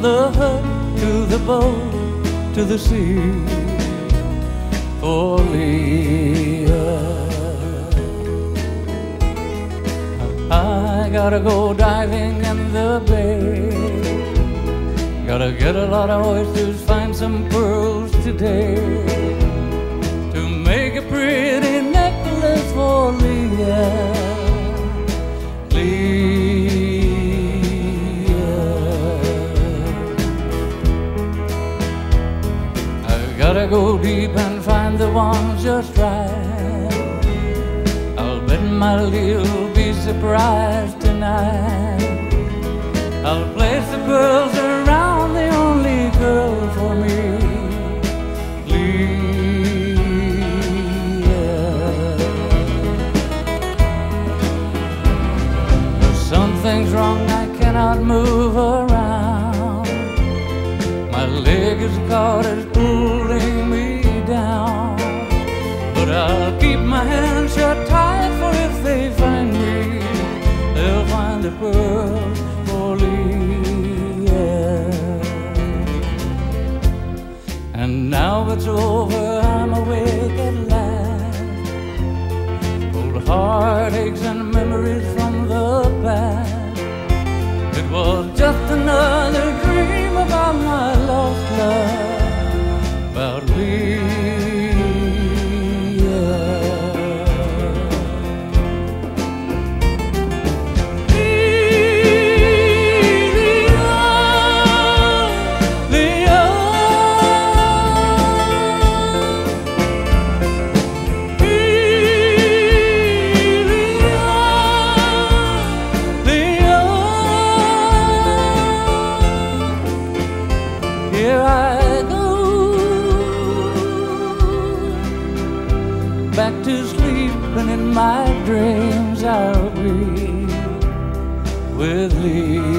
from the hut to the boat to the sea for Leah. I gotta go diving in the bay. Gotta get a lot of oysters, find some pearls today to make a pretty necklace for Leah. Leah, I gotta go deep and find the one just right. I'll bet my Leah'll be surprised tonight. I'll place the pearls around the only girl for me, Leah. There's something's wrong, I cannot move around. My leg is caught, it's pulling me down. But I'll keep my hands shut tight, for if they find me, they'll find the pearl for Leah. And now it's over, I'm awake at last. Old heartaches and memories from the past. It was just another dream about my lost love, about Leah. Back to sleep, and in my dreams I'll be with Leah.